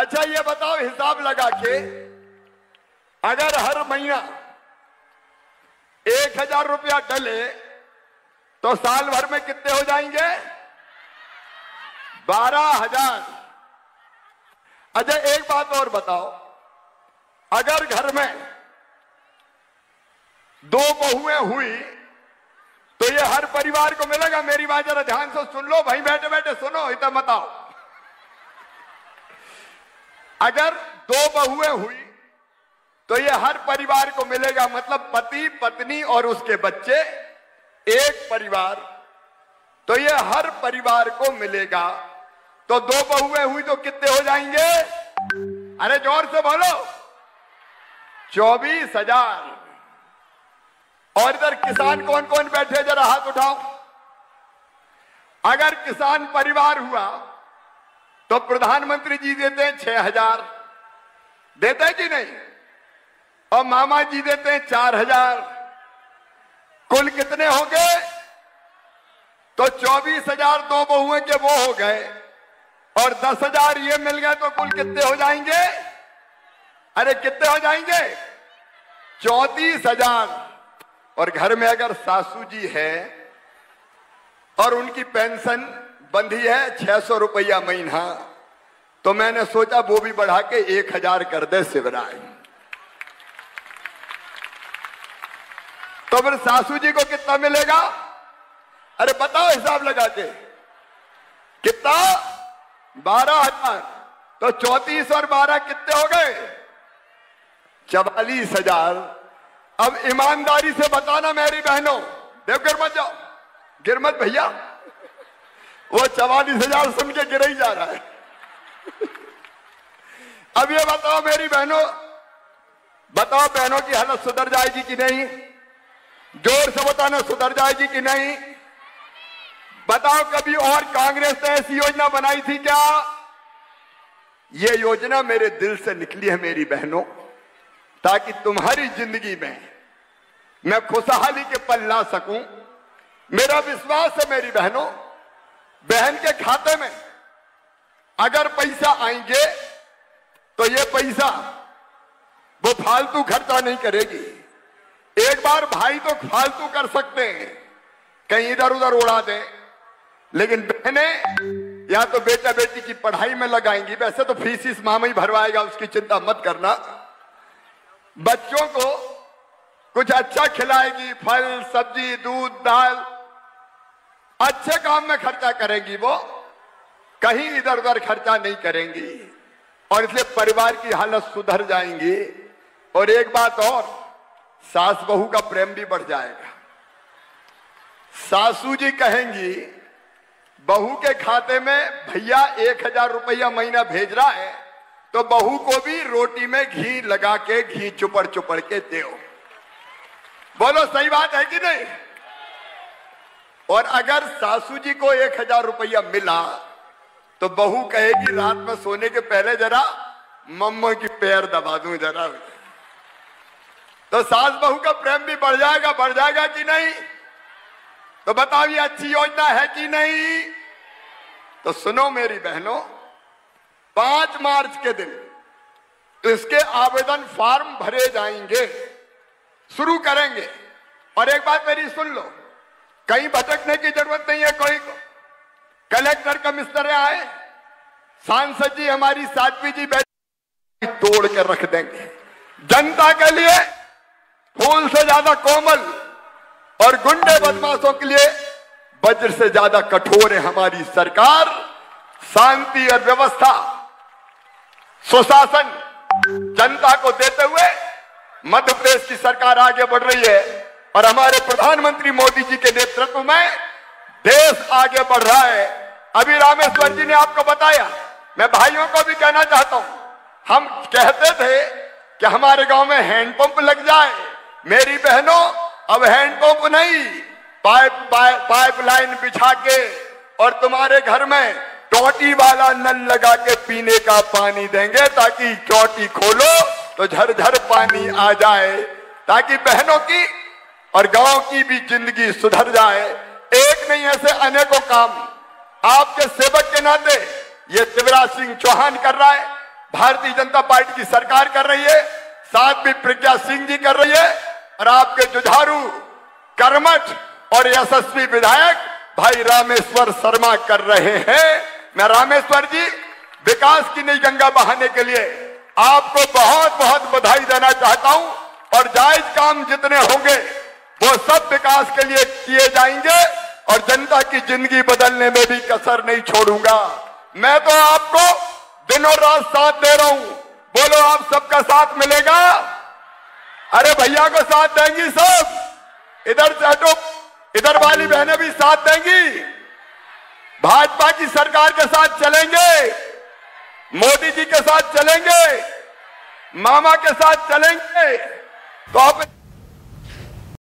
अच्छा ये बताओ, हिसाब लगा के अगर हर महीना 1000 रुपया डले तो साल भर में कितने हो जाएंगे? 12,000। अच्छा एक बात और बताओ, अगर घर में 2 बहुएं हुई तो ये हर परिवार को मिलेगा? मेरी बात जरा ध्यान से सुन लो भाई, बैठे बैठे सुनो, इतना बताओ। अगर 2 बहुएं हुई तो ये हर परिवार को मिलेगा, मतलब पति पत्नी और उसके बच्चे एक परिवार, तो ये हर परिवार को मिलेगा। तो 2 बहुएं हुई तो कितने हो जाएंगे? अरे जोर से बोलो, 24,000। और इधर किसान कौन कौन बैठे जरा हाथ उठाओ। अगर किसान परिवार हुआ तो प्रधानमंत्री जी देते हैं 6,000, देते हैं कि नहीं? और मामा जी देते हैं 4,000। कुल कितने हो गए? तो 24,000 2 बहुएं के वो हो गए और 10,000 ये मिल गए, तो कुल कितने हो जाएंगे? अरे कितने हो जाएंगे? 34,000। और घर में अगर सासू जी है और उनकी पेंशन बंधी है 600 रुपया महीना, तो मैंने सोचा वो भी बढ़ा के 1,000 कर दे शिवराज। तो फिर सासू जी को कितना मिलेगा? अरे बताओ हिसाब लगा के कितना? 12,000। तो 34 और 12 कितने हो गए? 44,000। अब ईमानदारी से बताना मेरी बहनों, देव गिर मत जाओ, गिर मत भैया, वो 44,000 सुन के गिर ही जा रहा है। अब ये बताओ मेरी बहनों, बताओ बहनों की हालत सुधर जाएगी कि नहीं? जोर से बताना, सुधर जाएगी कि नहीं? बताओ कभी और कांग्रेस ने ऐसी योजना बनाई थी क्या? ये योजना मेरे दिल से निकली है मेरी बहनों, ताकि तुम्हारी जिंदगी में मैं खुशहाली के पल ला सकूं। मेरा विश्वास है मेरी बहनों, बहन के खाते में अगर पैसा आएंगे तो ये पैसा वो फालतू खर्चा नहीं करेगी। एक बार भाई तो फालतू कर सकते हैं, कहीं इधर उधर उड़ा दें, लेकिन बहनें या तो बेटा बेटी की पढ़ाई में लगाएंगी, वैसे तो फीस इस मामा ही भरवाएगा, उसकी चिंता मत करना। बच्चों को कुछ अच्छा खिलाएगी, फल सब्जी दूध दाल, अच्छे काम में खर्चा करेंगी, वो कहीं इधर उधर खर्चा नहीं करेंगी, और इसलिए परिवार की हालत सुधर जाएंगी। और एक बात और, सास बहू का प्रेम भी बढ़ जाएगा। सासू जी कहेंगी बहू के खाते में भैया 1,000 रुपया महीना भेज रहा है, तो बहू को भी रोटी में घी लगा के, घी चुपड़ चुपड़ के दो। बोलो सही बात है कि नहीं? और अगर सासू जी को 1,000 रुपया मिला तो बहू कहेगी रात में सोने के पहले जरा मम्मा की पैर दबा दूं जरा। तो सास बहू का प्रेम भी बढ़ जाएगा, बढ़ जाएगा कि नहीं? तो बताओ ये अच्छी योजना है कि नहीं? तो सुनो मेरी बहनों, 5 मार्च के दिन तो इसके आवेदन फॉर्म भरे जाएंगे, शुरू करेंगे। और एक बात मेरी सुन लो, कहीं भटकने की जरूरत नहीं है कोई को। कलेक्टर कमिश्नर आए, सांसद जी हमारी साध्वी जी बैठी, तोड़ के रख देंगे जनता के लिए। फूल से ज्यादा कोमल और गुंडे बदमाशों के लिए वज्र से ज्यादा कठोर है हमारी सरकार। शांति और व्यवस्था, सुशासन जनता को देते हुए मध्य प्रदेश की सरकार आगे बढ़ रही है, और हमारे प्रधानमंत्री मोदी जी के नेतृत्व में देश आगे बढ़ रहा है। अभी रामेश्वर जी ने आपको बताया, मैं भाइयों को भी कहना चाहता हूं, हम कहते थे कि हमारे गांव में हैंडपंप लग जाए। मेरी बहनों, अब हैंडपंप नहीं, पाइपलाइन बिछा के और तुम्हारे घर में टोटी वाला नल लगा के पीने का पानी देंगे, ताकि टोटी खोलो तो झरझर पानी आ जाए, ताकि बहनों की और गांव की भी जिंदगी सुधर जाए। एक नहीं ऐसे अनेकों काम आपके सेवक के नाते ये शिवराज सिंह चौहान कर रहा है। भारतीय जनता पार्टी की सरकार कर रही है, साथ में प्रज्ञा सिंह जी कर रही है, और आपके जुझारू, कर्मठ और यशस्वी विधायक भाई रामेश्वर शर्मा कर रहे हैं। मैं रामेश्वर जी, विकास की नई गंगा बहाने के लिए आपको बहुत बहुत बधाई देना चाहता हूं, और जायज काम जितने होंगे वो सब विकास के लिए किए जाएंगे, और जनता की जिंदगी बदलने में भी कसर नहीं छोड़ूंगा। मैं तो आपको दिन और रात साथ दे रहा हूं। बोलो, आप सबका साथ मिलेगा? अरे भैया को साथ देंगी सब, इधर से हटो, इधर वाली बहनें भी साथ देंगी? भाजपा की सरकार के साथ चलेंगे, मोदी जी के साथ चलेंगे, मामा के साथ चलेंगे? तो आप